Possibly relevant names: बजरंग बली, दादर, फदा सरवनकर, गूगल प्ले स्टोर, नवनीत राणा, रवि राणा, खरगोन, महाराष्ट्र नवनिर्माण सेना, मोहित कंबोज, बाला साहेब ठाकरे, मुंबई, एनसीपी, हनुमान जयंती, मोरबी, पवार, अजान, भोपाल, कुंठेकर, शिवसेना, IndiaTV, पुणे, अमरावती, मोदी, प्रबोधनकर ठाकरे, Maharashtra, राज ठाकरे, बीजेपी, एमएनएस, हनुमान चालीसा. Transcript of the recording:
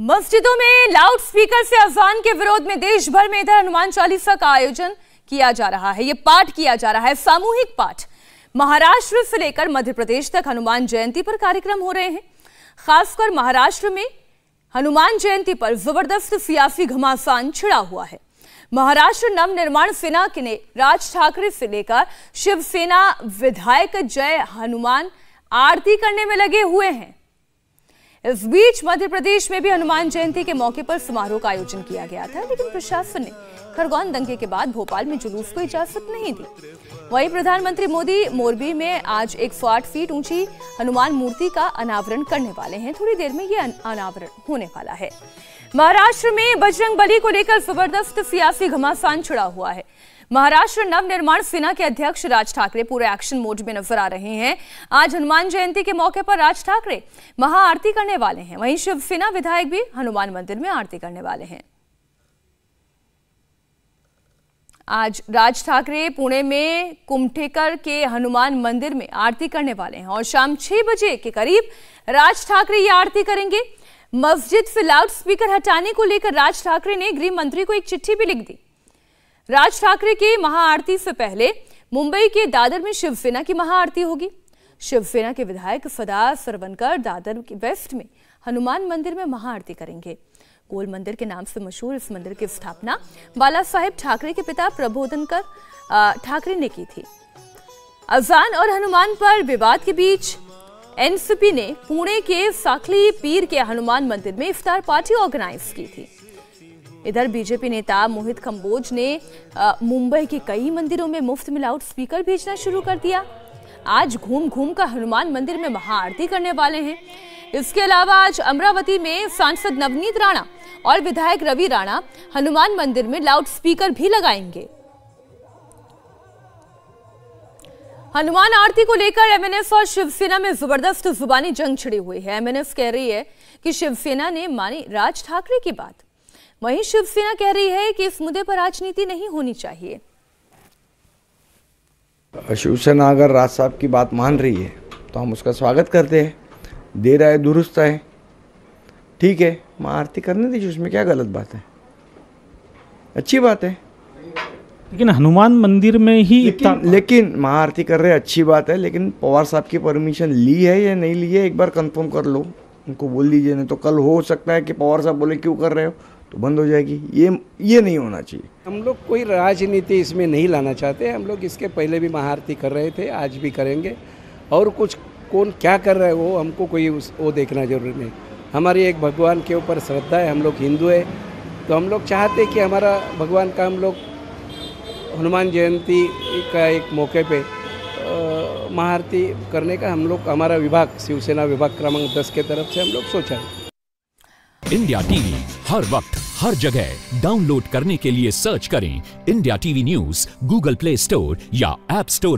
मस्जिदों में loud speaker से अजान के विरोध में देश भर में इधर हनुमान चालीसा का आयोजन किया जा रहा है। ये पाठ किया जा रहा है, सामूहिक पाठ। महाराष्ट्र से लेकर मध्य प्रदेश तक हनुमान जयंती पर कार्यक्रम हो रहे हैं। खासकर महाराष्ट्र में हनुमान जयंती पर जबरदस्त सियासी घमासान छिड़ा हुआ है। महाराष्ट्र नवनिर्माण सेना ने राज ठाकरे से लेकर शिवसेना विधायक जय हनुमान आरती करने में लगे हुए हैं। इस बीच मध्य प्रदेश में भी हनुमान जयंती के मौके पर समारोह का आयोजन किया गया था, लेकिन प्रशासन ने खरगोन दंगे के बाद भोपाल में जुलूस को इजाजत नहीं दी। वहीं प्रधानमंत्री मोदी मोरबी में आज 108 फीट ऊंची हनुमान मूर्ति का अनावरण करने वाले हैं। थोड़ी देर में ये अनावरण होने वाला है। महाराष्ट्र में बजरंग बली को लेकर जबरदस्त सियासी घमासान छिड़ा हुआ है। महाराष्ट्र नवनिर्माण सेना के अध्यक्ष राज ठाकरे पूरे एक्शन मोड में नजर आ रहे हैं। आज हनुमान जयंती के मौके पर राज ठाकरे महाआरती करने वाले हैं। वहीं शिवसेना विधायक भी हनुमान मंदिर में आरती करने वाले हैं। आज राज ठाकरे पुणे में कुंठेकर के हनुमान मंदिर में आरती करने वाले हैं और शाम 6 बजे के करीब राज ठाकरे ये आरती करेंगे। मस्जिद से लाउड स्पीकर हटाने को लेकर राज ठाकरे ने गृह मंत्री को एक चिट्ठी भी लिख दी। राज ठाकरे की महाआरती से पहले मुंबई के दादर में शिवसेना की महाआरती होगी। शिवसेना के विधायक फदा सरवनकर दादर के वेस्ट में हनुमान मंदिर में महाआरती करेंगे। गोल मंदिर के नाम से मशहूर इस मंदिर की स्थापना बाला साहेब ठाकरे के पिता प्रबोधनकर ठाकरे ने की थी। अजान और हनुमान पर विवाद के बीच एनसीपी ने पुणे के साखली पीर के हनुमान मंदिर में इफ्तार पार्टी ऑर्गेनाइज की थी। इधर बीजेपी नेता मोहित कंबोज ने मुंबई के कई मंदिरों में मुफ्त में लाउड स्पीकर भेजना शुरू कर दिया। आज घूम घूम कर हनुमान मंदिर में महाआरती करने वाले हैं। इसके अलावा आज अमरावती में सांसद नवनीत राणा और विधायक रवि राणा हनुमान मंदिर में लाउड स्पीकर भी लगाएंगे। हनुमान आरती को लेकर एमएनएस और शिवसेना में जबरदस्त जुबानी जंग छिड़ी हुई है। एमएनएस कह रही है कि शिवसेना ने मानी राज ठाकरे की बात, वहीं शिवसेना कह रही है कि इस मुद्दे पर राजनीति नहीं होनी चाहिए। शिवसेना अगर राज साहब की बात मान रही है तो हम उसका स्वागत करते हैं। दे रहा है, दुरुस्त है, ठीक है, माँ आरती करने दीजिए, उसमें क्या गलत बात है, अच्छी बात है। लेकिन हनुमान मंदिर में ही लेकिन माँ आरती कर रहे, अच्छी बात है, लेकिन पवार साहब की परमिशन ली है या नहीं ली है एक बार कंफर्म कर लो, उनको बोल दीजिए। नहीं तो कल हो सकता है कि पवार साहब बोले क्यों कर रहे हो, तो बंद हो जाएगी। ये नहीं होना चाहिए। हम लोग कोई राजनीति इसमें नहीं लाना चाहते। हम लोग इसके पहले भी महाआरती कर रहे थे, आज भी करेंगे। और कुछ कौन क्या कर रहा है वो हमको कोई वो देखना जरूरी नहीं। हमारी एक भगवान के ऊपर श्रद्धा है, हम लोग हिंदू है, तो हम लोग चाहते कि हमारा भगवान का हम लोग हनुमान जयंती का एक मौके पे महाआरती करने का हम लोग हमारा विभाग शिवसेना विभाग क्रमांक 10 के तरफ से हम लोग सोचा है। इंडिया टीवी हर वक्त हर जगह डाउनलोड करने के लिए सर्च करें India TV news गूगल प्ले स्टोर या ऐप स्टोर।